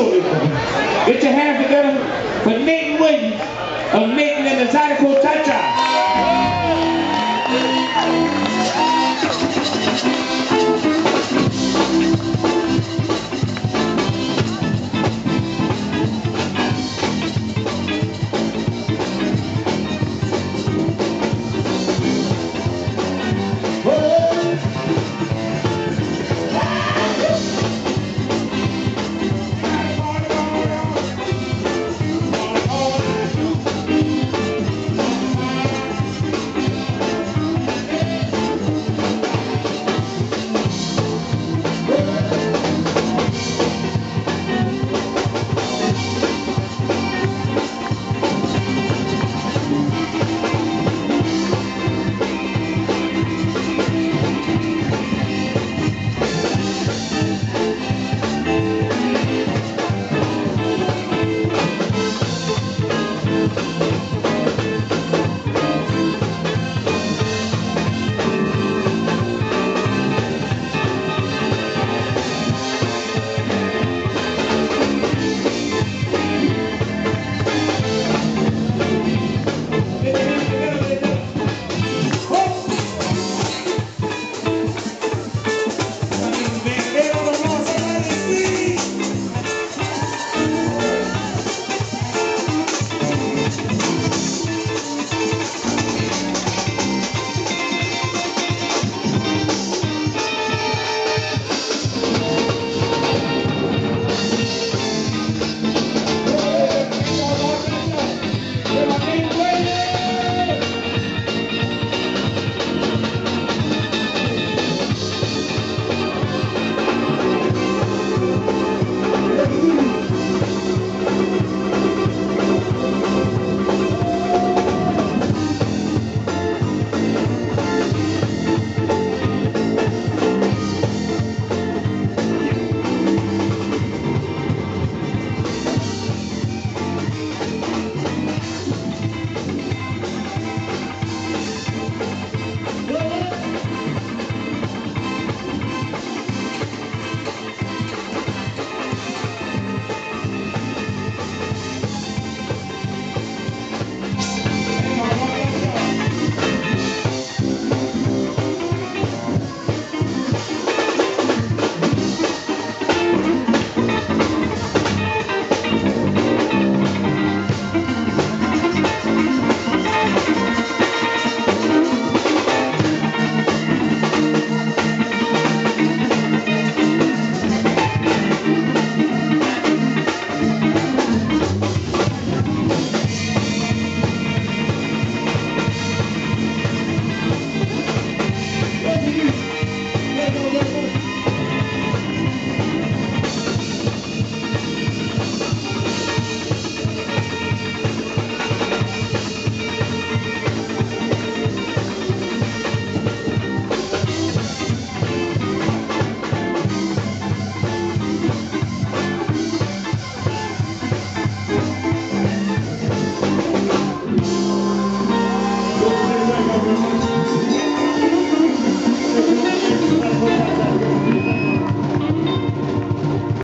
socialism. Get your hands together for Nathan Williams of Nathan and the Isonical.